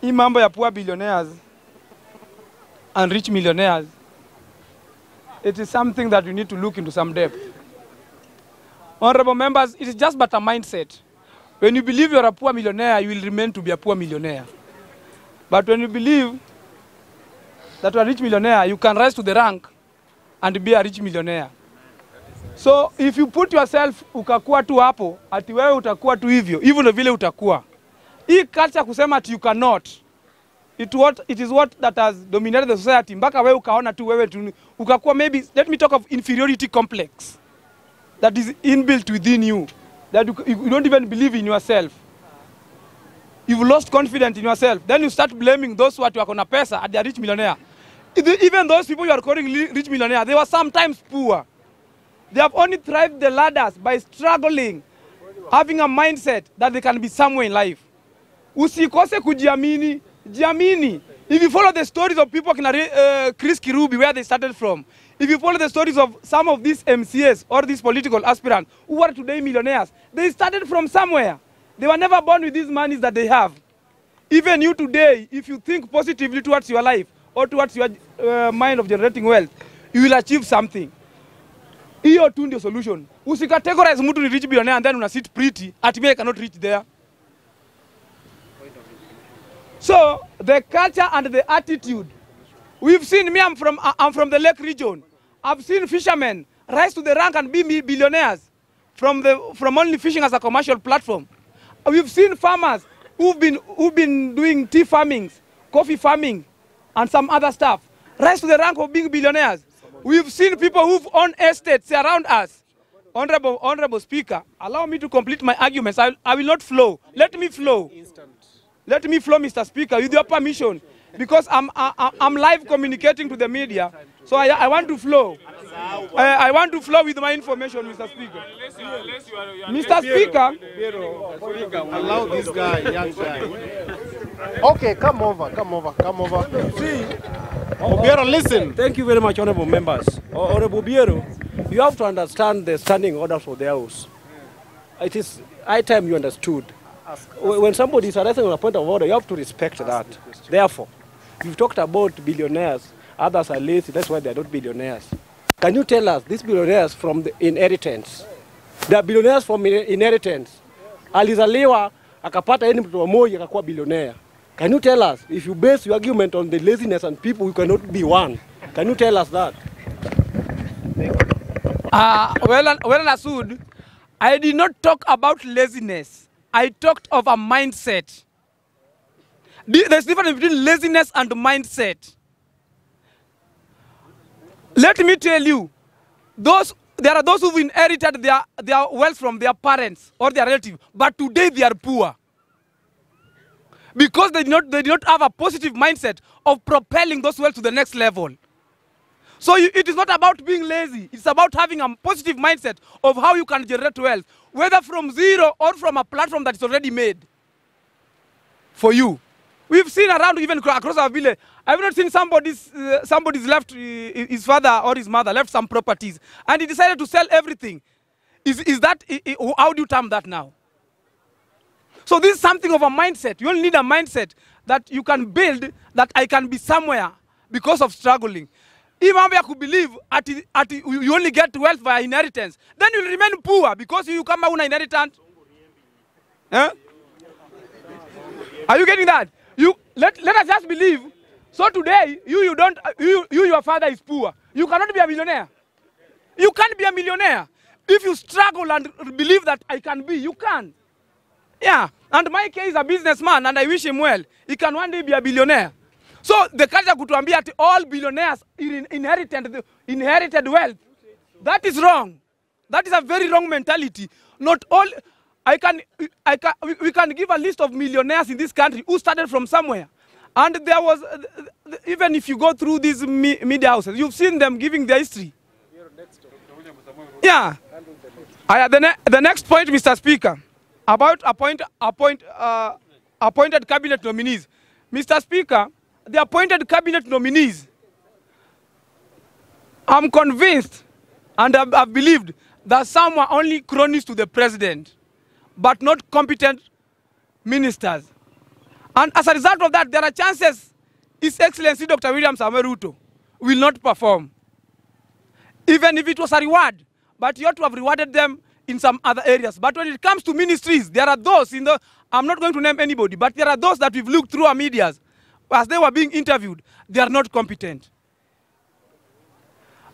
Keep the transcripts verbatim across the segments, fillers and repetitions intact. Hii mambo ya poor billionaires and rich millionaires, it is something that you need to look into some depth. Honorable members, it is just but a mindset. When you believe you're a poor millionaire, you will remain to be a poor millionaire. But when you believe that you're a rich millionaire, you can rise to the rank and be a rich millionaire. So if you put yourself, ukakuwa tu hapo, ati wewe utakuwa tu hivyo, hivyo ndio vile utakuwa. Hii culture kusema ati you cannot, it, what, it is what that has dominated the society. Mpaka wewe ukaona tu wewe tu, ukakuwa maybe, let me talk of inferiority complex that is inbuilt within you, that you, you don't even believe in yourself. You've lost confidence in yourself. Then you start blaming those who are wakona pesa at their rich millionaire. Even those people you are calling rich millionaire, they were sometimes poor. They have only thrived the ladders by struggling, having a mindset that they can be somewhere in life. Usikose kujiamini, jiamini. If you follow the stories of people like uh, Chris Kirubi, where they started from, if you follow the stories of some of these M C S or these political aspirants who are today millionaires, they started from somewhere. They were never born with these monies that they have. Even you today, if you think positively towards your life or towards your uh, mind of generating wealth, you will achieve something. Hiyo tu ndio solution. Usikategorize mtu ni rich billionaire and then una sit pretty at me cannot reach there. So the culture and the attitude. We've seen me I'm from I'm from the Lake region. I've seen fishermen rise to the rank and be billionaires from the from only fishing as a commercial platform. We've seen farmers who've been who've been doing tea farming, coffee farming and some other stuff rise to the rank of being billionaires. We've seen people who've owned estates around us. Honorable, honorable Speaker, allow me to complete my arguments. I, I will not flow. Let me flow. Let me flow, Mister Speaker, with your permission, because I'm, I, I'm live communicating to the media. So I, I want to flow. I, I want to flow with my information, Mister Speaker. Mister Speaker, allow this guy, young guy. Okay, come over, come over, come over. See. Oh, Obiero, listen. Thank you very much, honorable members. Oh, honorable Obiero, you have to understand the standing orders of the house. It is high time you understood. Ask, ask when somebody is arresting on a point of order, you have to respect that. The Therefore, you've talked about billionaires. Others are lazy. That's why they are not billionaires. Can you tell us these billionaires from the inheritance? They are billionaires from inheritance. Alizaliwa akapata any mtu wa moyo akakuwa billionaire. Can you tell us, if you base your argument on the laziness and people who cannot be one, can you tell us that? Uh, well, well understood. I did not talk about laziness. I talked of a mindset. There's a difference between laziness and mindset. Let me tell you, those, there are those who've inherited their, their wealth from their parents or their relatives, but today they are poor. Because they do not, they do not have a positive mindset of propelling those wealth to the next level. So you, it is not about being lazy. It's about having a positive mindset of how you can generate wealth, whether from zero or from a platform that is already made for you. We've seen around, even across our village, I've not seen somebody's, uh, somebody's left, uh, his father or his mother left some properties, and he decided to sell everything. Is, is that, uh, how do you term that now? So this is something of a mindset. You only need a mindset that you can build, that I can be somewhere because of struggling. If I could believe at, at, you only get wealth via inheritance, then you'll remain poor because you come out with an inheritance. Huh? Are you getting that? You, let, let us just believe. So today, you, you don't, you, you, your father is poor. You cannot be a millionaire. You can't be a millionaire. If you struggle and believe that I can be, you can. Yeah, and my case is a businessman, and I wish him well. He can one day be a billionaire. So the culture could be that all billionaires inherited, inherited wealth. That is wrong. That is a very wrong mentality. Not all, I can, I can, we can give a list of millionaires in this country who started from somewhere. And there was, even if you go through these media houses, you've seen them giving their history. Yeah. I, the, ne the next point, Mister Speaker. About appoint, appoint, uh, appointed cabinet nominees. Mister Speaker, the appointed cabinet nominees, I'm convinced and I've, I've believed that some are only cronies to the president, but not competent ministers. And as a result of that, there are chances His Excellency Doctor William Samuel Ruto will not perform. Even if it was a reward, but you ought to have rewarded them in some other areas. But when it comes to ministries, there are those in the, I'm not going to name anybody, but there are those that we've looked through our media, as they were being interviewed, they are not competent.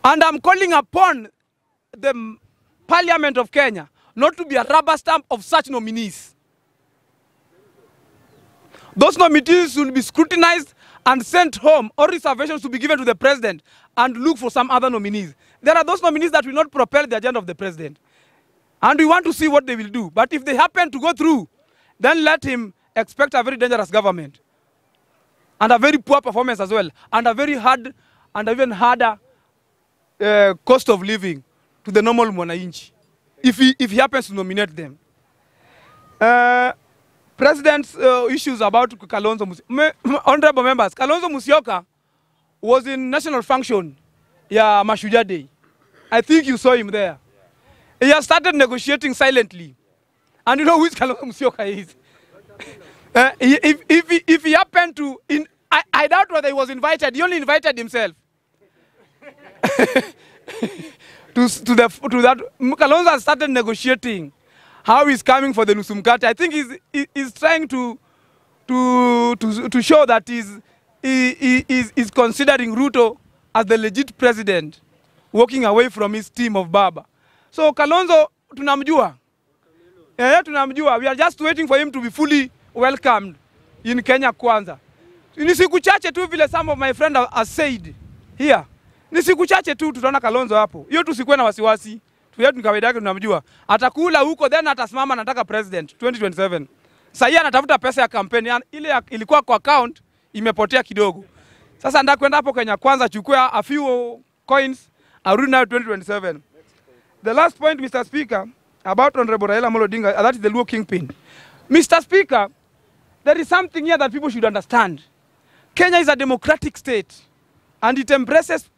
And I'm calling upon the Parliament of Kenya not to be a rubber stamp of such nominees. Those nominees should be scrutinized and sent home, or reservations to be given to the president and look for some other nominees. There are those nominees that will not propel the agenda of the president. And we want to see what they will do. But if they happen to go through, then let him expect a very dangerous government. And a very poor performance as well. And a very hard, and even harder uh, cost of living to the normal mwananchi, if he, if he happens to nominate them. Uh, President's uh, issues about Kalonzo Musyoka. Honorable members, Kalonzo Musyoka was in national function, yeah, Mashujaa Day. I think you saw him there. He has started negotiating silently. And you know who Kalonzo Musyoka is. uh, if, if, he, if he happened to, in, I, I doubt whether he was invited, he only invited himself. to, to, the, to that, Kalonzo has started negotiating how he's coming for the Nusumkate. I think he's, he's trying to, to, to, to show that he's, he, he's, he's considering Ruto as the legit president, walking away from his team of Baba. So Kalonzo, tunamjua. Yeah, tunamjua. We are just waiting for him to be fully welcomed in Kenya Kwanza. Ni siku chache tu vile some of my friends have said here. Ni siku chache tu tutaona Kalonzo hapo. Hiyo tusikuwe na wasiwasi. Ni kawaida yake tunamjua. Atakula huko then atasimama anataka president twenty twenty-seven. Sasa anatafuta pesa ya kampeni ile ya, ilikuwa kwa account imepotea kidogo. Sasa ndio kwenda hapo Kenya Kwanza chukua a few coins arudi nayo twenty twenty-seven. The last point, Mister Speaker, about Honorable Rahela Molodinga, that is the Luo Kingpin. Mister Speaker, there is something here that people should understand. Kenya is a democratic state and it embraces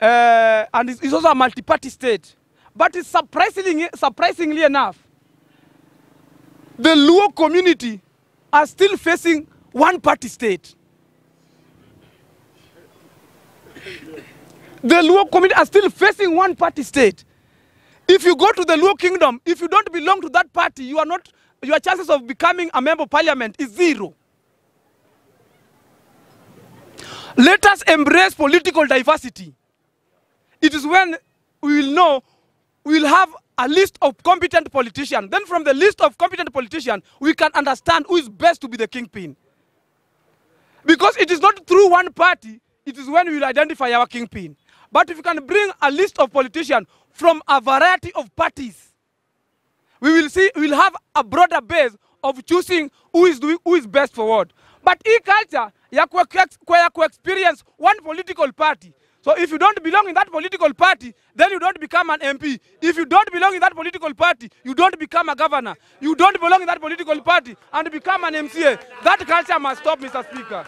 uh, and it's also a multi-party state. But it's surprisingly, surprisingly enough, the Luo community are still facing one-party state. The Luo community are still facing one-party state. If you go to the Luo kingdom, if you don't belong to that party, you are not, your chances of becoming a member of parliament is zero. Let us embrace political diversity. It is when we will know we'll have a list of competent politicians. Then from the list of competent politicians, we can understand who is best to be the kingpin. Because it is not through one party, it is when we will identify our kingpin. But if you can bring a list of politicians from a variety of parties, we will see, we'll have a broader base of choosing who is, doing, who is best for what. But in culture, you can experience one political party. So if you don't belong in that political party, then you don't become an M P. If you don't belong in that political party, you don't become a governor. You don't belong in that political party and become an M C A. That culture must stop, Mister Speaker.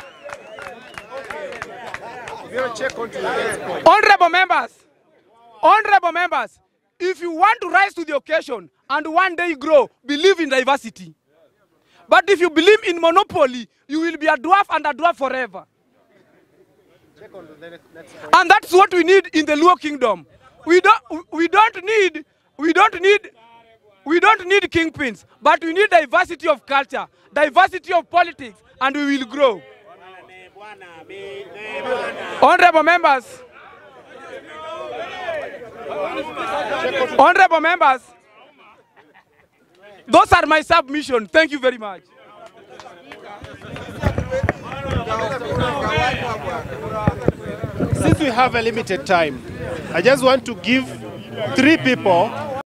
Honorable members, honorable members, if you want to rise to the occasion and one day grow, believe in diversity. But if you believe in monopoly, you will be a dwarf and a dwarf forever. And that's what we need in the Luo kingdom. We don't, we don't need, we don't need, we don't need kingpins, but we need diversity of culture, diversity of politics, and we will grow. Honorable members, honorable members, those are my submissions. Thank you very much. Since we have a limited time, I just want to give three people